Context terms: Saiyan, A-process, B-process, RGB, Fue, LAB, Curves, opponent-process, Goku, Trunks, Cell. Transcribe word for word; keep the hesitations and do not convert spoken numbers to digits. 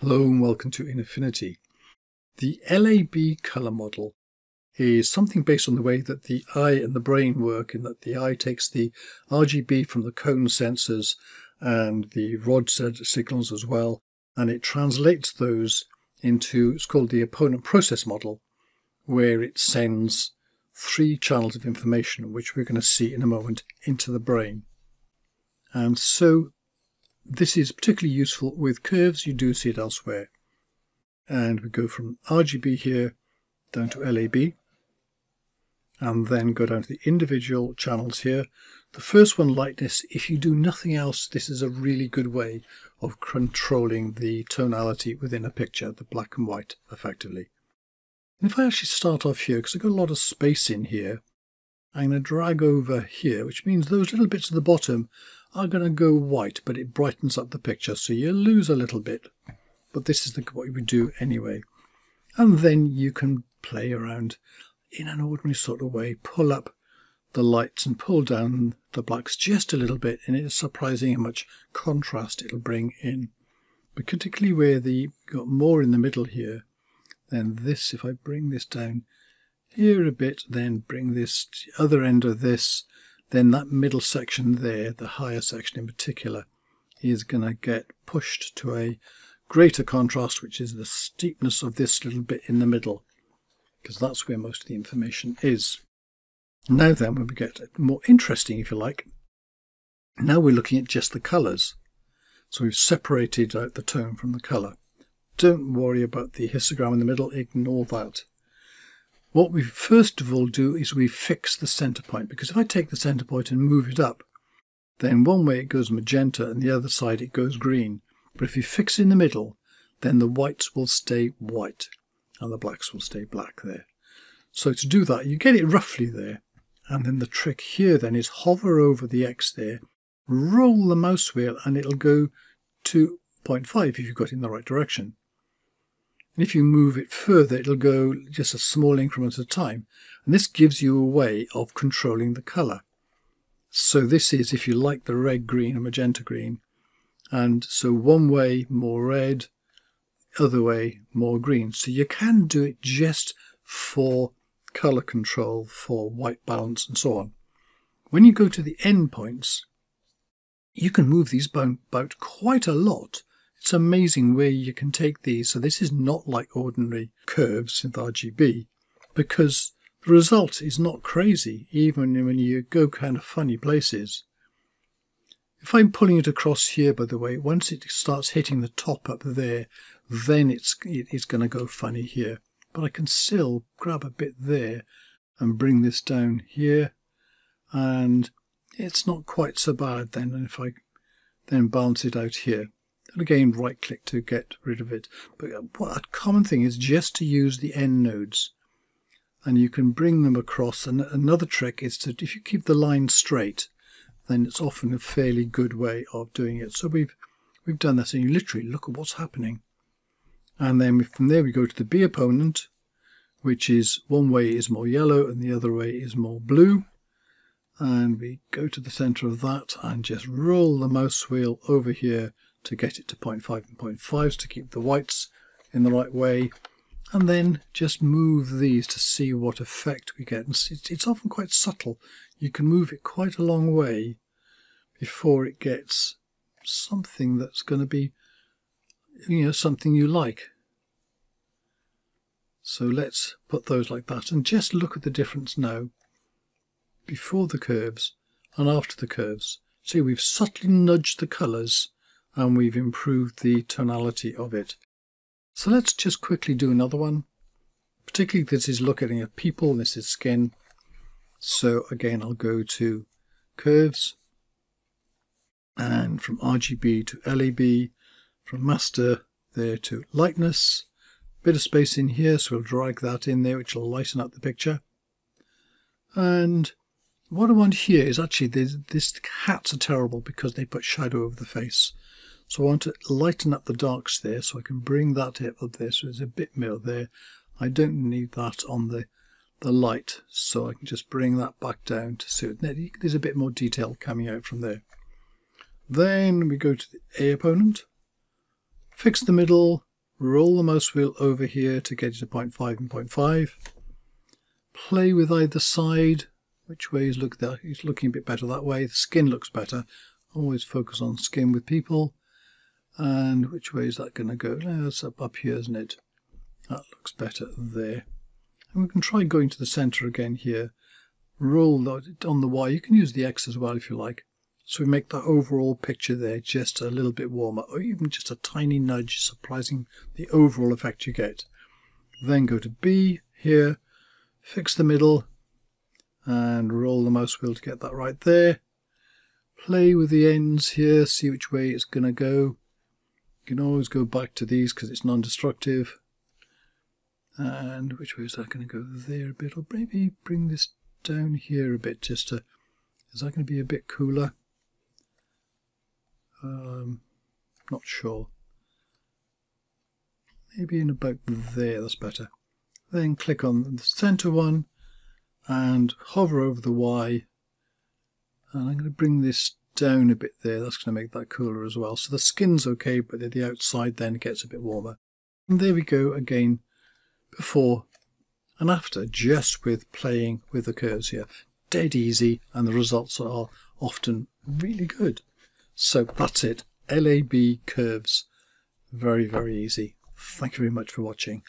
Hello and welcome to Infinity. The L A B colour model is something based on the way that the eye and the brain work, in that the eye takes the R G B from the cone sensors and the rod signals as well, and it translates those into, it's called the opponent process model, where it sends three channels of information, which we're going to see in a moment, into the brain. And so this is particularly useful with curves. You do see it elsewhere. And we go from R G B here down to L A B, and then go down to the individual channels here. The first one, lightness. If you do nothing else, this is a really good way of controlling the tonality within a picture, the black and white, effectively. And if I actually start off here, because I've got a lot of space in here, I'm going to drag over here, which means those little bits at the bottom are going to go white, but it brightens up the picture, so you lose a little bit. But this is the, what you would do anyway. And then you can play around in an ordinary sort of way, pull up the lights and pull down the blacks just a little bit, and it's surprising how much contrast it'll bring in. But particularly where the got more in the middle here, then this, if I bring this down here a bit, then bring this to the other end of this, then that middle section there, the higher section in particular, is going to get pushed to a greater contrast, which is the steepness of this little bit in the middle, because that's where most of the information is. Now then, when we get more interesting, if you like, now we're looking at just the colours. So we've separated out the tone from the colour. Don't worry about the histogram in the middle, ignore that. What we first of all do is we fix the centre point, because if I take the centre point and move it up, then one way it goes magenta and the other side it goes green. But if you fix in the middle, then the whites will stay white and the blacks will stay black there. So to do that, you get it roughly there. And then the trick here then is hover over the X there, roll the mouse wheel, and it'll go to zero point five if you've got it in the right direction. And if you move it further, it'll go just a small increment at a time. And this gives you a way of controlling the colour. So this is, if you like, the red, green and magenta green. And so one way, more red, other way, more green. So you can do it just for colour control, for white balance and so on. When you go to the endpoints, you can move these about quite a lot. It's amazing where you can take these. So this is not like ordinary curves with R G B, because the result is not crazy, even when you go kind of funny places. If I'm pulling it across here, by the way, once it starts hitting the top up there, then it's, it's going to go funny here. But I can still grab a bit there and bring this down here. And it's not quite so bad then. And if I then balance it out here. And again, right click to get rid of it. But what a common thing is just to use the end nodes, and you can bring them across. And another trick is to, if you keep the line straight, then it's often a fairly good way of doing it. So we've we've done that, and you literally look at what's happening. And then from there we go to the B opponent, which is one way is more yellow and the other way is more blue. And we go to the center of that and just roll the mouse wheel over here to get it to zero point five and zero point five to keep the whites in the right way, and then just move these to see what effect we get. And it's often quite subtle. You can move it quite a long way before it gets something that's going to be, you know, something you like. So let's put those like that and just look at the difference now before the curves and after the curves. See, we've subtly nudged the colours and we've improved the tonality of it. So let's just quickly do another one. Particularly this is looking at people, this is skin. So again, I'll go to curves, and from R G B to L A B, from master there to lightness. Bit of space in here, so we'll drag that in there, which will lighten up the picture. And what I want here is actually, this, this hats are terrible because they put shadow over the face. So I want to lighten up the darks there, so I can bring that up there, so there's a bit more there. I don't need that on the, the light, so I can just bring that back down to see it. There's a bit more detail coming out from there. Then we go to the A opponent, fix the middle, roll the mouse wheel over here to get it to zero point five and zero point five. Play with either side, which way is look there. He's looking a bit better that way. The skin looks better. Always focus on skin with people. And which way is that going to go? No, it's up, up here, isn't it? That looks better there. And we can try going to the center again here. Roll on the Y. You can use the X as well if you like. So we make the overall picture there just a little bit warmer, or even just a tiny nudge, surprising the overall effect you get. Then go to B here, fix the middle, and roll the mouse wheel to get that right there. Play with the ends here, see which way it's going to go. You can always go back to these because it's non-destructive. And which way is that going to go? There a bit, or maybe bring this down here a bit just to... Is that going to be a bit cooler? Um, not sure. Maybe in about there, that's better. Then click on the center one and hover over the Y. And I'm going to bring this down a bit there. That's going to make that cooler as well. So the skin's okay, but the outside then gets a bit warmer. And there we go again, before and after, just with playing with the curves here. Dead easy, and the results are often really good. So that's it. L A B curves. Very, very easy. Thank you very much for watching.